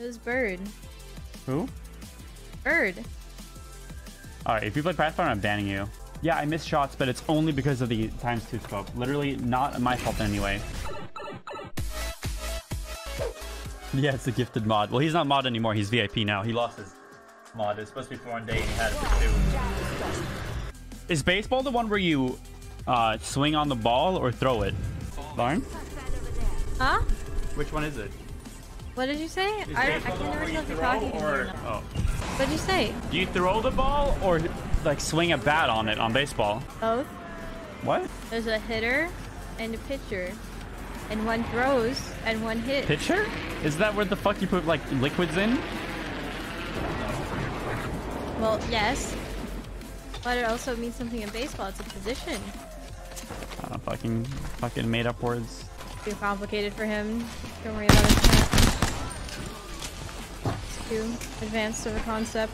It was Bird. Who? Bird. Alright, if you play Pathfinder, I'm banning you. Yeah, I missed shots, but it's only because of the ×2 scope. Literally not my fault in any way. Yeah, it's a gifted mod. Well, he's not mod anymore. He's VIP now. He lost his mod. It was supposed to be 4 on day, and he had it for 2. Is baseball the one where you swing on the ball or throw it? Lauren? Huh? Which one is it? What did you say? I can't remember if you're talking or... Oh. What did you say? Do you throw the ball or like swing a bat on it on baseball? Both. What? There's a hitter and a pitcher. And one throws and one hits. Pitcher? Is that where the fuck you put like liquids in? Well, yes. But it also means something in baseball. It's a position. Fucking made up words. Too complicated for him. Don't worry about it. It's too advanced of a concept.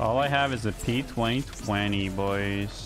All I have is a P 2020, boys.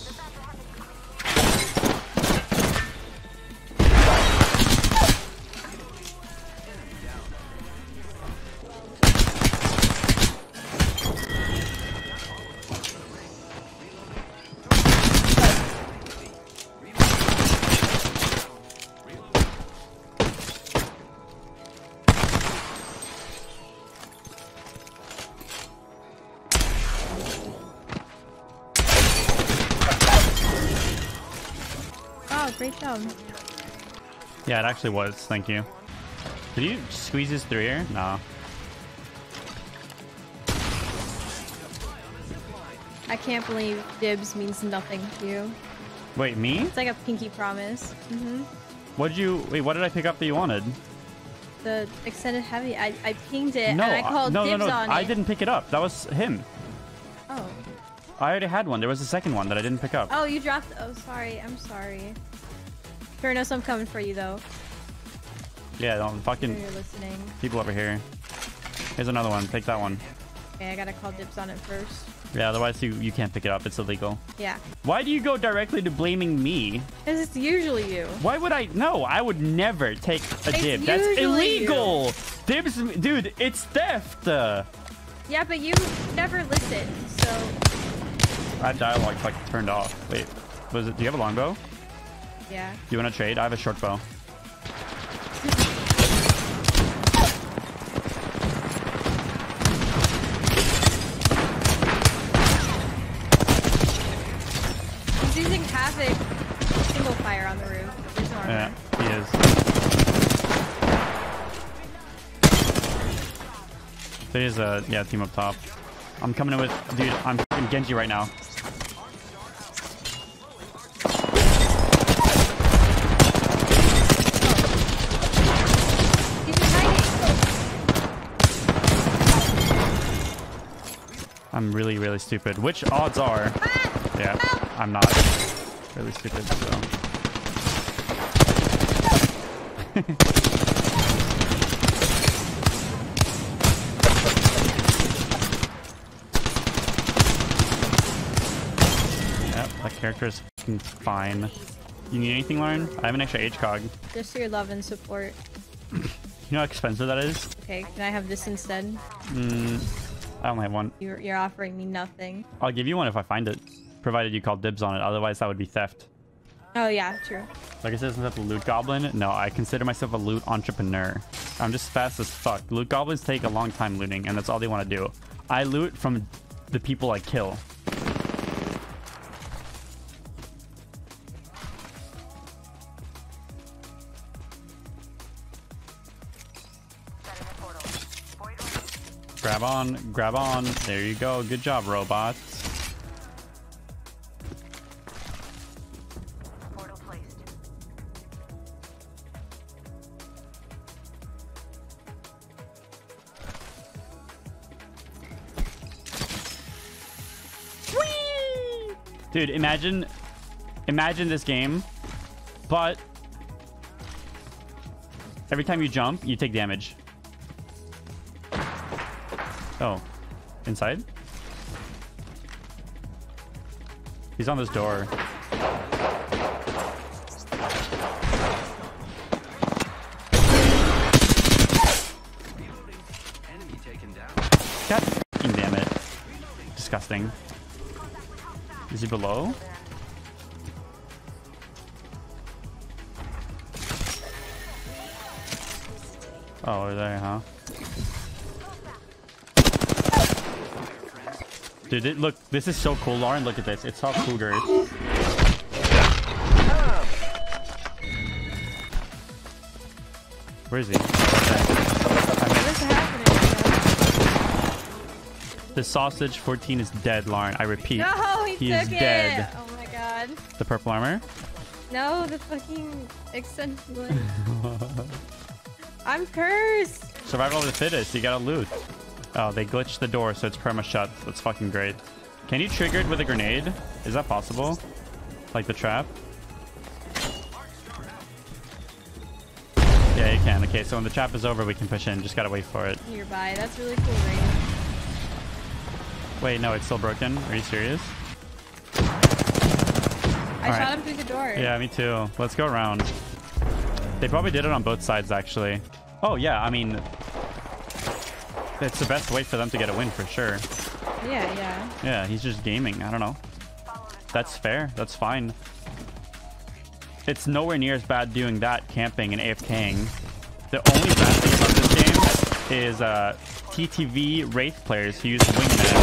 Great job. Yeah, it actually was. Thank you. Did you squeeze this through here? No. I can't believe dibs means nothing to you. Wait, me? It's like a pinky promise. Mm-hmm. What did I pick up that you wanted? The extended heavy. I pinged it and I called dibs on it. I didn't pick it up. That was him. Oh. I already had one. There was a second one that I didn't pick up. Oh, you dropped. Oh, sorry. I'm sorry. Turnos, I'm coming for you though. Yeah, don't fucking. You're listening. People over here. Here's another one. Take that one. Okay, I gotta call dibs on it first. Yeah, otherwise you can't pick it up. It's illegal. Yeah. Why do you go directly to blaming me? Because it's usually you. Why would I? No, I would never take a dib. That's illegal. You. Dibs, dude. It's theft. Yeah, but you never listen, so. That dialogue like turned off. Wait, was it? Do you have a longbow? Yeah. You want to trade? I have a shortbow. He's using havoc single fire on the roof. There's no armor. Yeah, he is. There's a team up top. I'm coming in with dude. I'm fucking Genji right now. I'm really, really stupid. Which odds are? Ah! Yeah, help! I'm not really stupid, so. Yep, that character is fucking fine. You need anything, Lauren? I have an extra HCOG. Just your love and support. You know how expensive that is? Okay, can I have this instead? I only have one. You're offering me nothing. I'll give you one if I find it, provided you call dibs on it. Otherwise, that would be theft. Oh yeah, true. Like I said, I'm not a loot goblin. No, I consider myself a loot entrepreneur. I'm just fast as fuck. Loot goblins take a long time looting, and that's all they want to do. I loot from the people I kill. Grab on, grab on. There you go. Good job, robots. Portal placed. Whee! Dude, imagine this game, but every time you jump, you take damage. Oh, inside? He's on this door. disgusting. Is he below? Oh, over there, huh? Dude, it, look, this is so cool, Lauren. Look at this. It's all cougars. Where is he? The sausage 14 is dead, Lauren. I repeat, no, he is dead. Oh my god. The purple armor? No, the fucking extended. I'm cursed. Survival of the fittest. You gotta loot. Oh, they glitched the door, so it's perma shut. That's fucking great. Can you trigger it with a grenade? Is that possible? Like the trap? Yeah, you can. Okay, so when the trap is over, we can push in. Just gotta wait for it. Nearby. That's really cool, right? Wait, no, it's still broken. Are you serious? I shot him through the door. Yeah, me too. Let's go around. They probably did it on both sides, actually. Oh, yeah, I mean... It's the best way for them to get a win for sure. Yeah, yeah. Yeah, he's just gaming. I don't know. That's fair. That's fine. It's nowhere near as bad doing that, camping and AFKing. The only bad thing about this game is TTV Wraith players who use Wingman.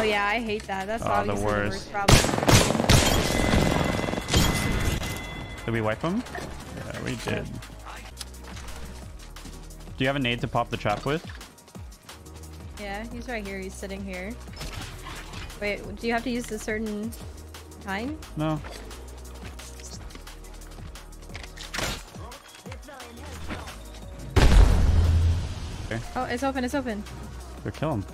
Oh yeah, I hate that. That's obviously the worst problem. Did we wipe him? Yeah, we did. Do you have a nade to pop the trap with? Yeah, he's right here. He's sitting here. Wait, do you have to use a certain time? No. Okay. Oh, it's open. It's open. They're killing.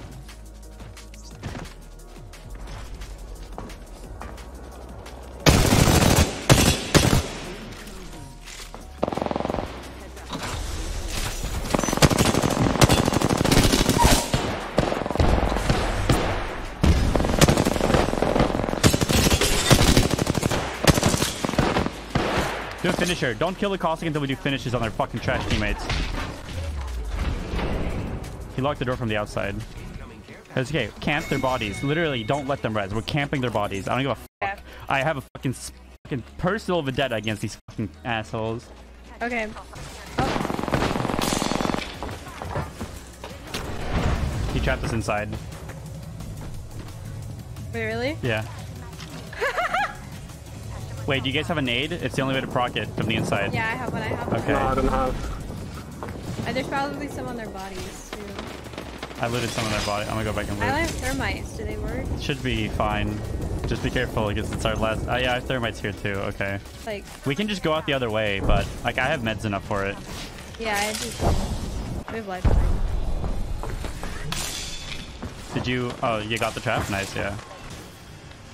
Do a finisher. Don't kill the caustic until we do finishes on their fucking trash teammates. He locked the door from the outside. It's okay. Camp their bodies. Literally, don't let them res. We're camping their bodies. I don't give a fuck. Yeah. I have a fucking personal vendetta against these fucking assholes. Okay. Oh. He trapped us inside. Wait, really? Yeah. Wait, do you guys have a nade? It's the only way to proc it from the inside. Yeah, I have one. Okay. No, I don't have. There's probably some on their bodies, too. I looted some on their body. I'm gonna go back and loot. I have thermites. Do they work? Should be fine. Just be careful, because it's our last... Oh, yeah, I have thermites here, too. Okay. Like... We can just go out the other way, but, like, I have meds enough for it. Yeah, I just... We have lifeline. Did you... Oh, you got the trap? Nice, yeah.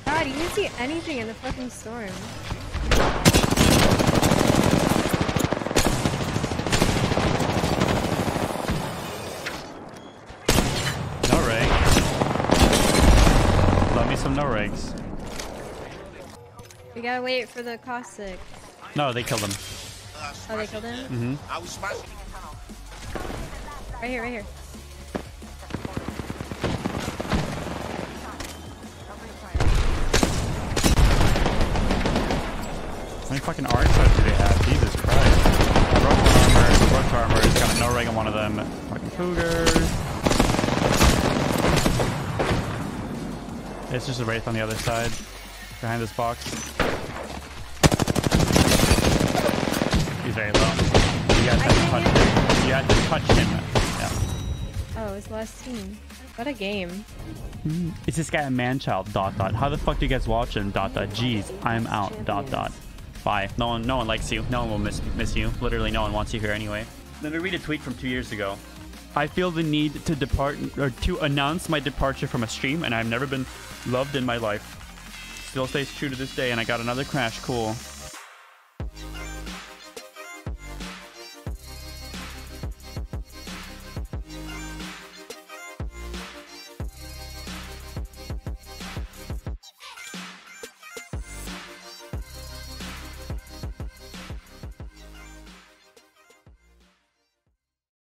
God, you didn't see anything in the fucking storm. No rigs. Love me some no rigs. We gotta wait for the caustic. No, they killed him. Oh, they killed him? Mm-hmm. Right here, right here. How many fucking arcs do they have? Jesus Christ. Broke armor, it's got a no-reg on one of them. Fucking cougars. It's just a wraith on the other side. Behind this box. He's very low. You had to touch him. Yeah. Oh, his last team. What a game. Is this guy a man-child? ... How the fuck do you guys watch him? ... Jeez, I'm out. ... Bye. No one likes you. No one will miss you. Literally, no one wants you here anyway. Let me read a tweet from 2 years ago. I feel the need to depart or to announce my departure from a stream, and I've never been loved in my life. Still stays true to this day, and I got another crash. Cool.